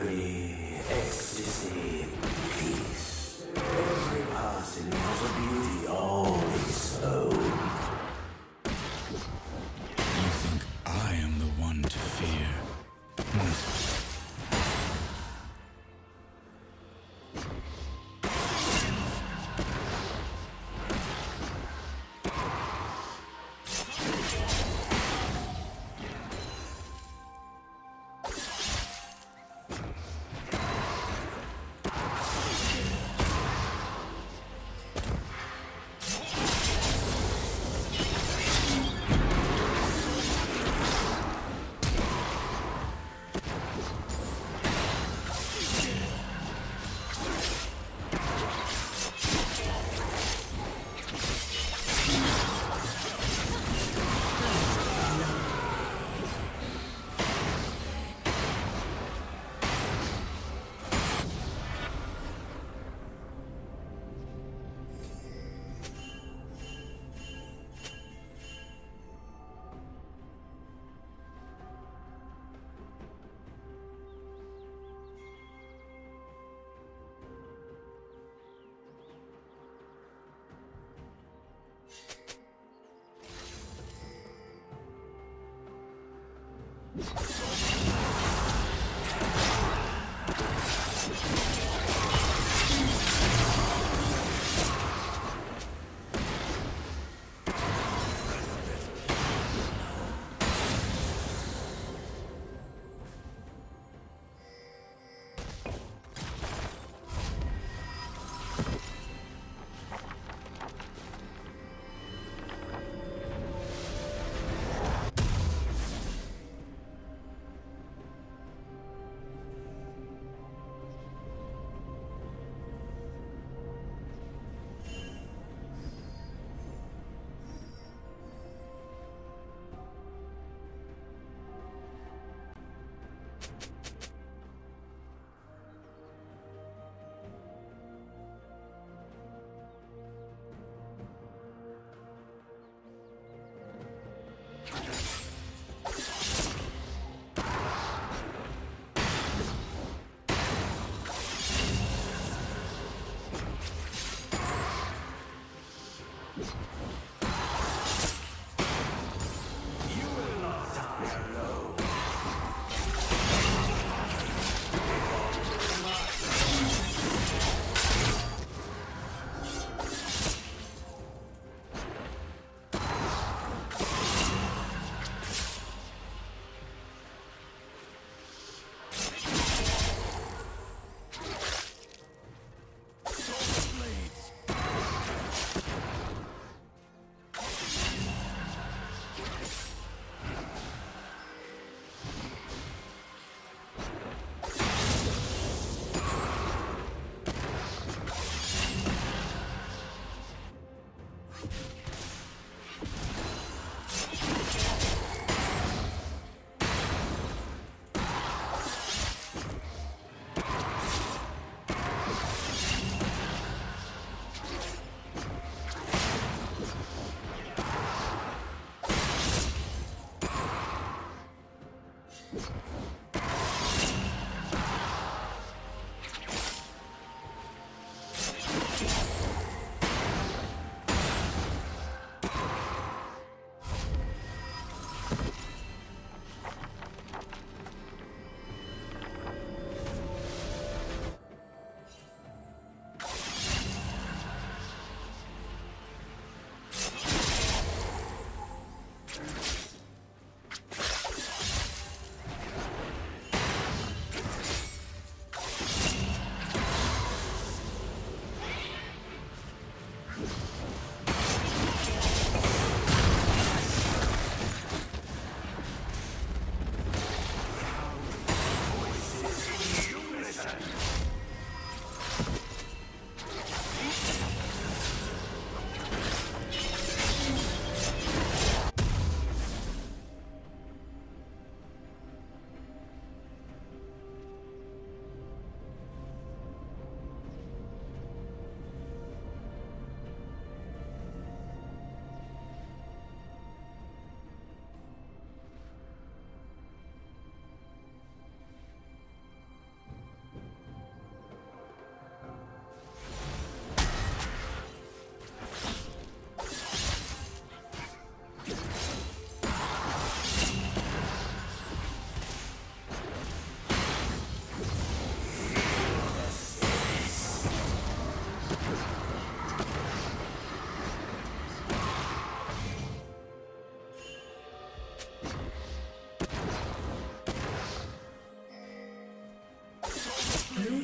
Agony, ecstasy, peace. Every passing has a beauty all its own. You think I am the one to fear? No.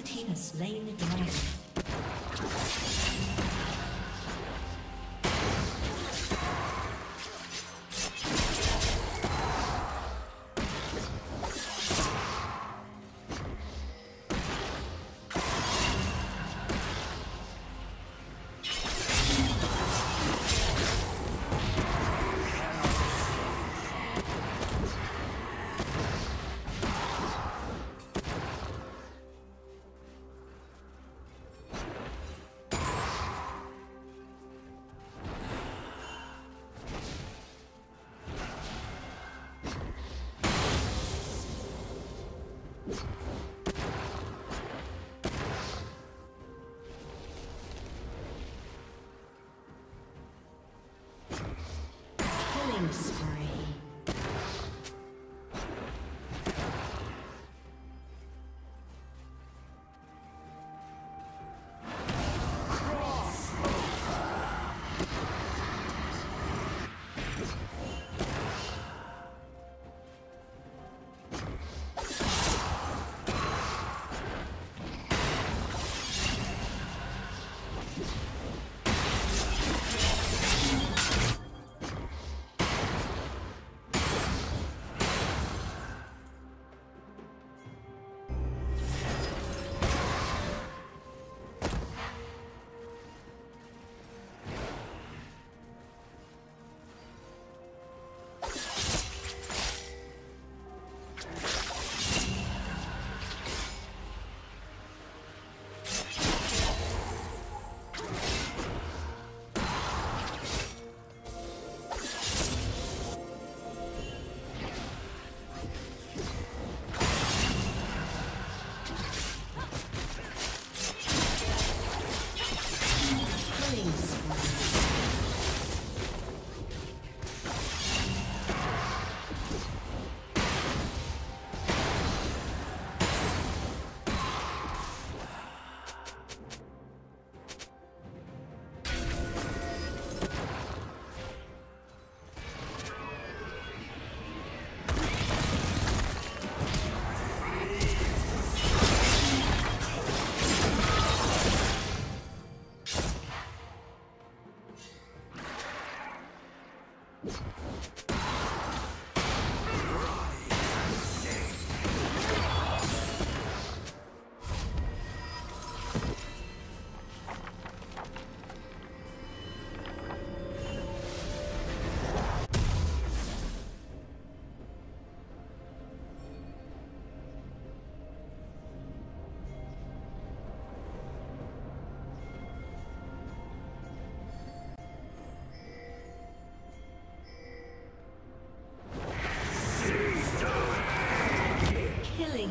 Blue team has slain the dragon.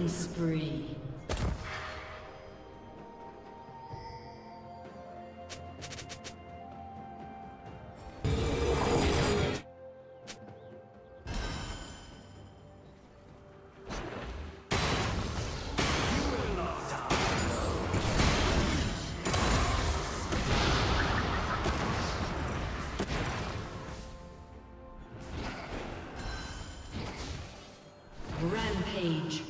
Spree. Rampage.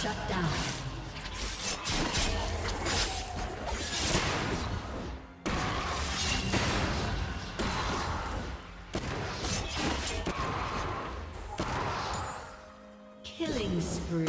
Shut down. Killing spree.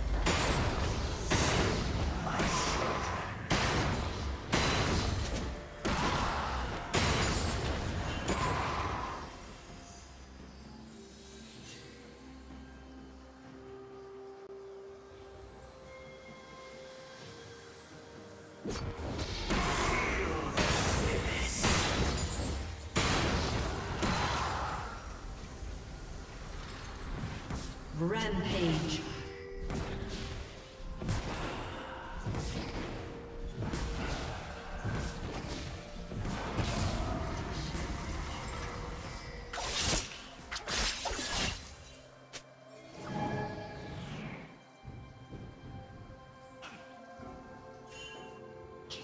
Rampage.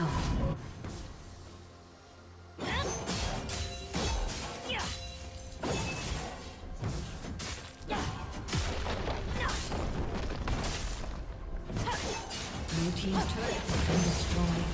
down. Blue team's turret has been destroyed.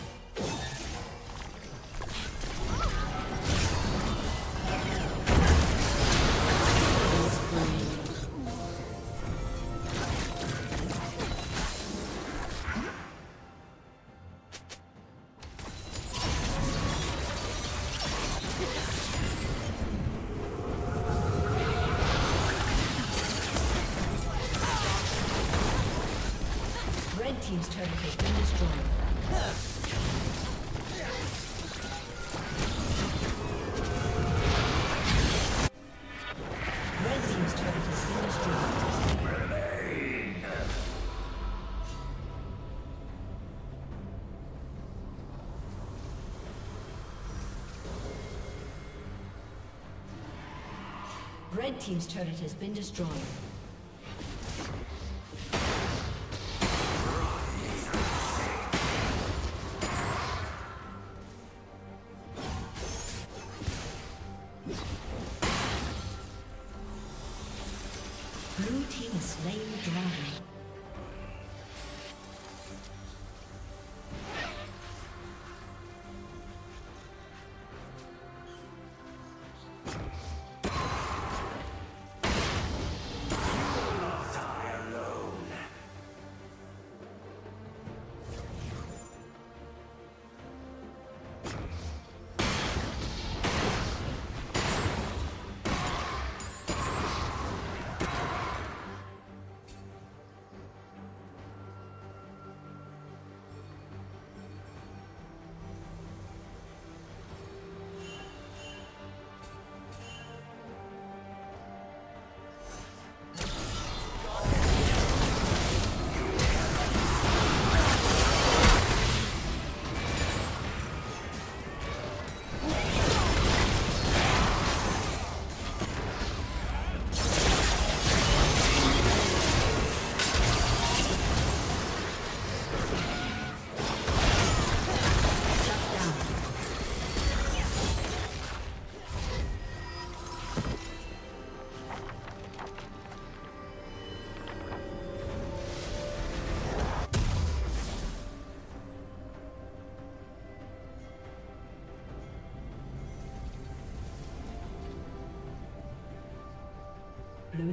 Team's turret has been destroyed. Red team's turret has been destroyed. Blue team has slain the dragon. Blue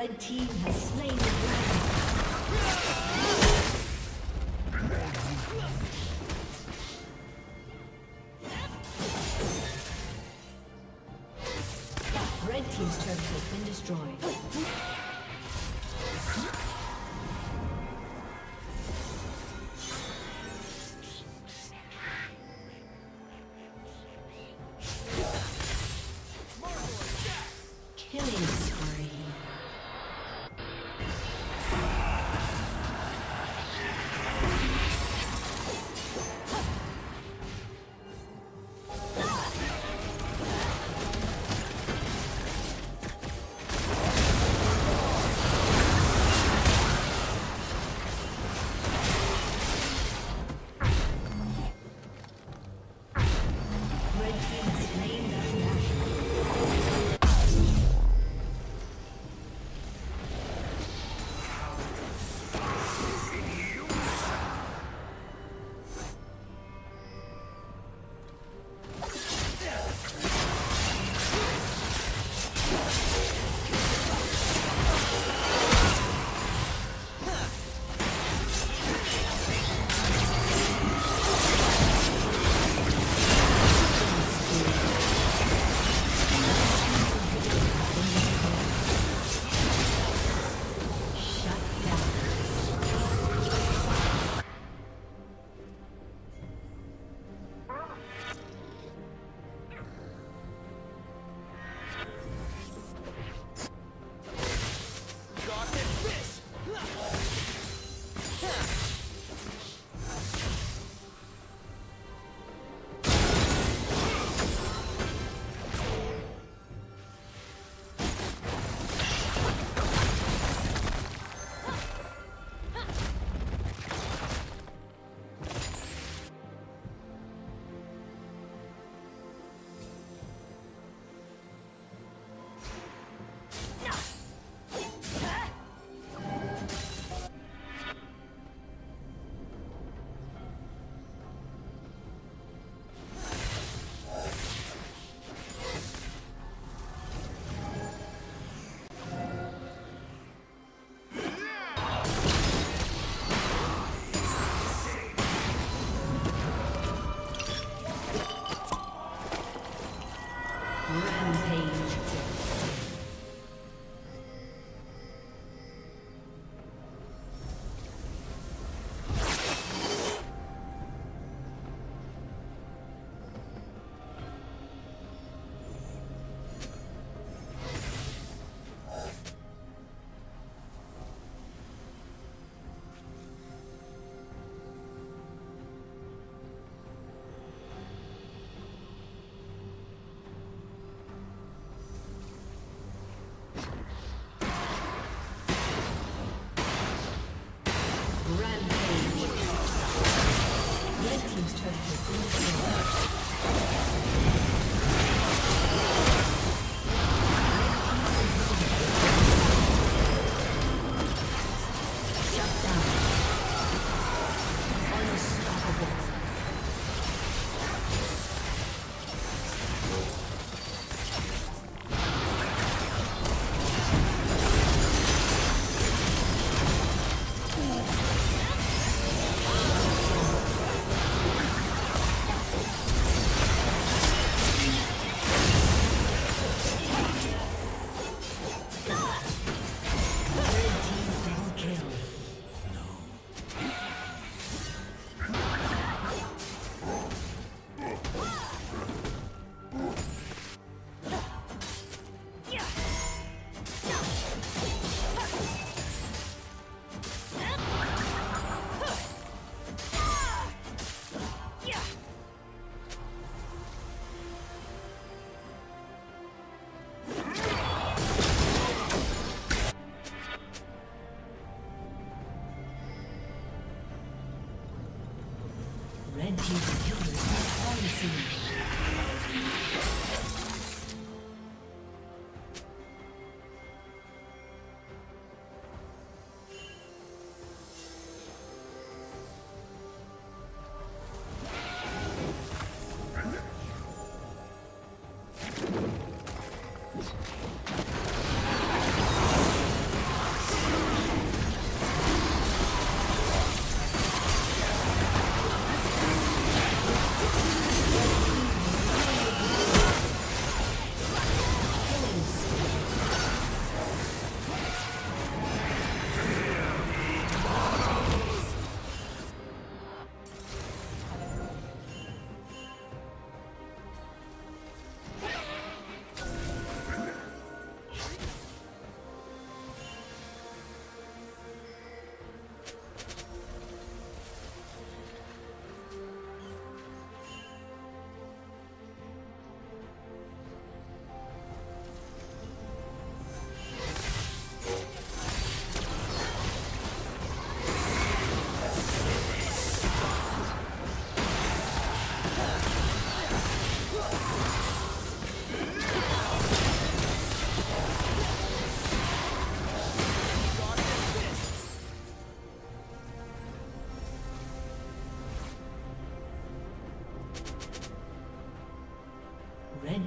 Red team has slain the dragon. Red team's turret has been destroyed.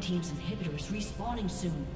team's inhibitor is respawning soon.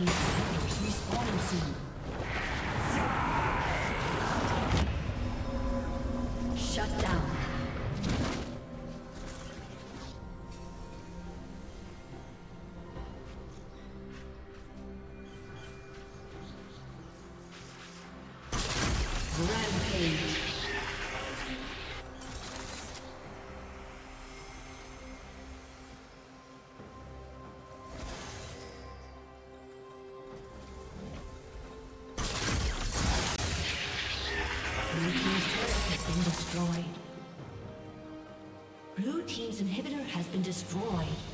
Respawning soon. Shut down. Rampage. Blue team's inhibitor has been destroyed.